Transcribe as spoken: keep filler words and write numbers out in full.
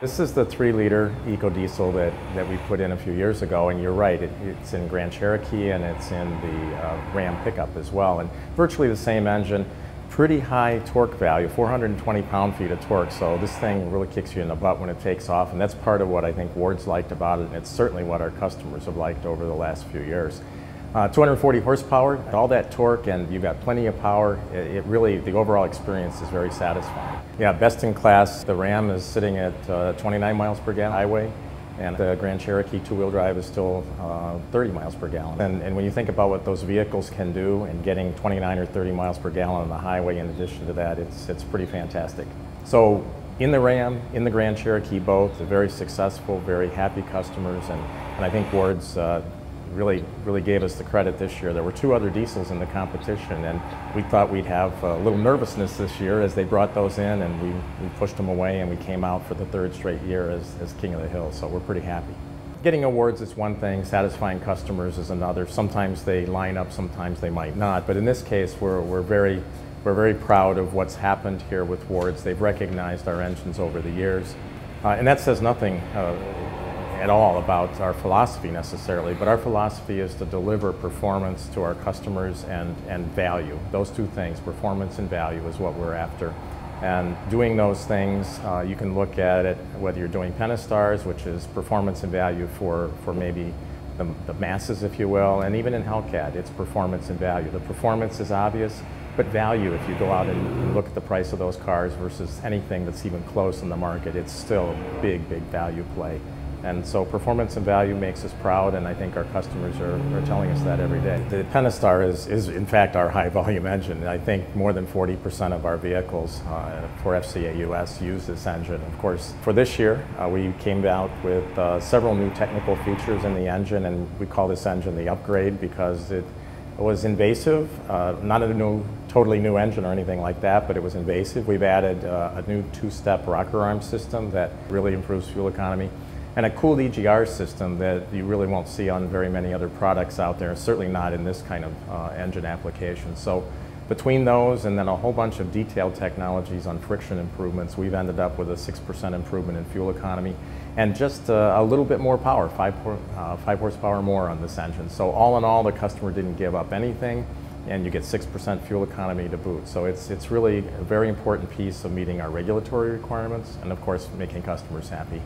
This is the three liter EcoDiesel that, that we put in a few years ago, and you're right, it, it's in Grand Cherokee and it's in the uh, Ram pickup as well, and virtually the same engine, pretty high torque value, four hundred twenty pound-feet of torque, so this thing really kicks you in the butt when it takes off, and that's part of what I think Ward's liked about it, and it's certainly what our customers have liked over the last few years. Uh, two hundred forty horsepower, all that torque, and you've got plenty of power. It, it really, the overall experience is very satisfying. Yeah, best in class. The Ram is sitting at uh, twenty-nine miles per gallon highway, and the Grand Cherokee two-wheel drive is still uh, thirty miles per gallon. And, and when you think about what those vehicles can do, and getting twenty-nine or thirty miles per gallon on the highway, in addition to that, it's it's pretty fantastic. So, in the Ram, in the Grand Cherokee, both they're very successful, very happy customers, and and I think Ward's. Uh, Really, really gave us the credit this year. There were two other diesels in the competition, and we thought we'd have a little nervousness this year as they brought those in, and we, we pushed them away, and we came out for the third straight year as, as King of the Hill, so we're pretty happy. Getting awards is one thing, satisfying customers is another. Sometimes they line up, sometimes they might not, but in this case, we're, we're very we're very proud of what's happened here with Ward's. They've recognized our engines over the years, uh, and that says nothing uh, at all about our philosophy necessarily, but our philosophy is to deliver performance to our customers and, and value. Those two things, performance and value, is what we're after. And doing those things, uh, you can look at it whether you're doing Pentastars, which is performance and value for, for maybe the, the masses, if you will, and even in Hellcat, it's performance and value. The performance is obvious, but value, if you go out and look at the price of those cars versus anything that's even close in the market, it's still a big, big value play. And so performance and value makes us proud, and I think our customers are, are telling us that every day. The Pentastar is, is in fact our high volume engine. I think more than forty percent of our vehicles uh, for F C A U S use this engine. Of course, for this year, uh, we came out with uh, several new technical features in the engine, and we call this engine the upgrade because it was invasive, uh, not a new, totally new engine or anything like that, but it was invasive. We've added uh, a new two-step rocker arm system that really improves fuel economy, and a cooled E G R system that you really won't see on very many other products out there, certainly not in this kind of uh, engine application. So between those and then a whole bunch of detailed technologies on friction improvements, we've ended up with a six percent improvement in fuel economy and just uh, a little bit more power, five, uh, five horsepower more on this engine. So all in all, the customer didn't give up anything, and you get six percent fuel economy to boot. So it's, it's really a very important piece of meeting our regulatory requirements and, of course, making customers happy.